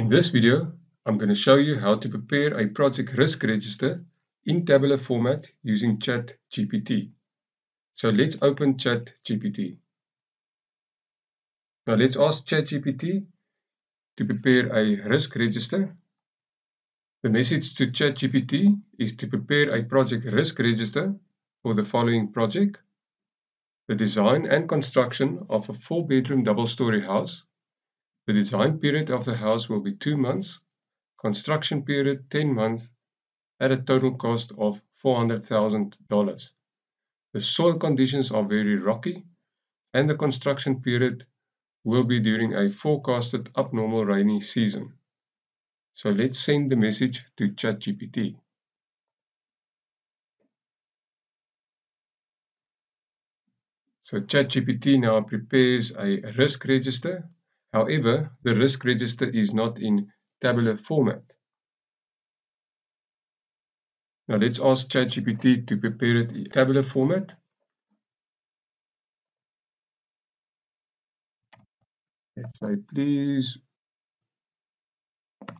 In this video, I'm going to show you how to prepare a project risk register in tabular format using ChatGPT. So let's open ChatGPT. Now let's ask ChatGPT to prepare a risk register. The message to ChatGPT is to prepare a project risk register for the following project: the design and construction of a 4-bedroom double-story house. The design period of the house will be 2 months, construction period 10 months, at a total cost of $400,000. The soil conditions are very rocky, and the construction period will be during a forecasted abnormal rainy season. So let's send the message to ChatGPT. So ChatGPT now prepares a risk register. However, the risk register is not in tabular format. Now let's ask ChatGPT to prepare it in tabular format. Let's say, please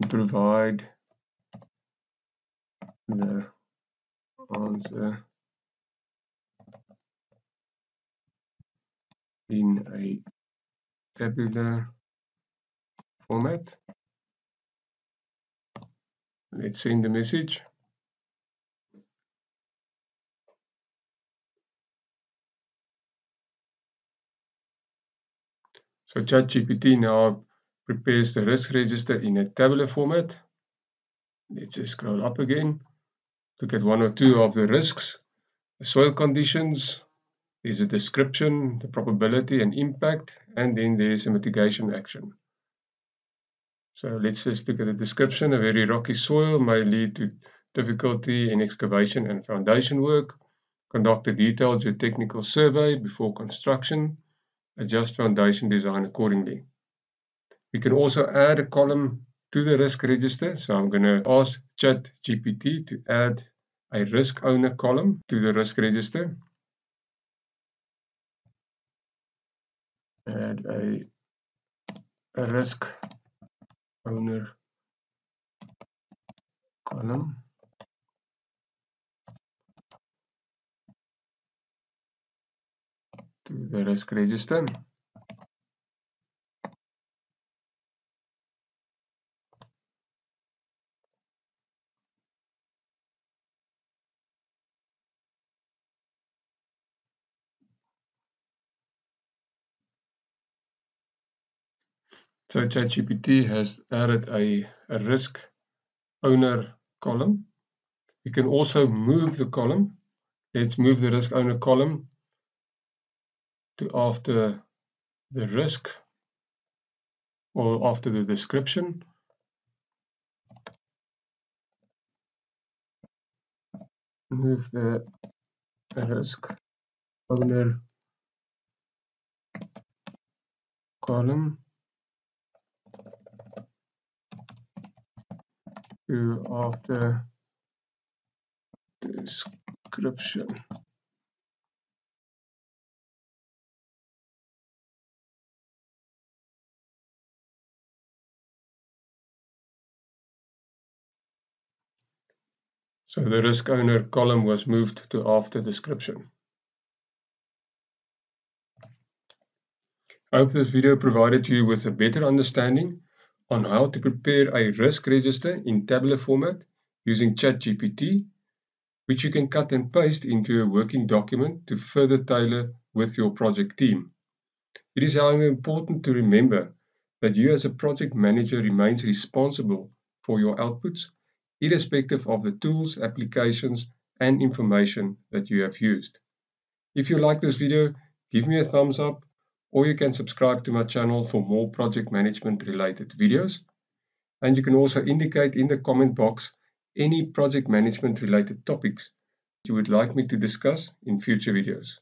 provide the answer in a tabular format. Let's send the message. So ChatGPT now prepares the risk register in a tabular format. Let's just scroll up again. Look at one or two of the risks: the soil conditions, there's a description, the probability and impact, and then there's a mitigation action. So let's just look at the description. A very rocky soil may lead to difficulty in excavation and foundation work. Conduct a detailed geotechnical survey before construction. Adjust foundation design accordingly. We can also add a column to the risk register. So I'm going to ask ChatGPT to add a risk owner column to the risk register. Add a risk owner column. The risk register. So ChatGPT has added a risk owner column. You can also move the column. Let's move the risk owner column to after the risk or after the description. Move the risk owner column to after description. So the risk owner column was moved to after description. I hope this video provided you with a better understanding on how to prepare a risk register in tabular format using ChatGPT, which you can cut and paste into a working document to further tailor with your project team. It is, however, important to remember that you as a project manager remains responsible for your outputs, irrespective of the tools, applications, and information that you have used. If you like this video, give me a thumbs up, or you can subscribe to my channel for more project management related videos. And you can also indicate in the comment box any project management related topics you would like me to discuss in future videos.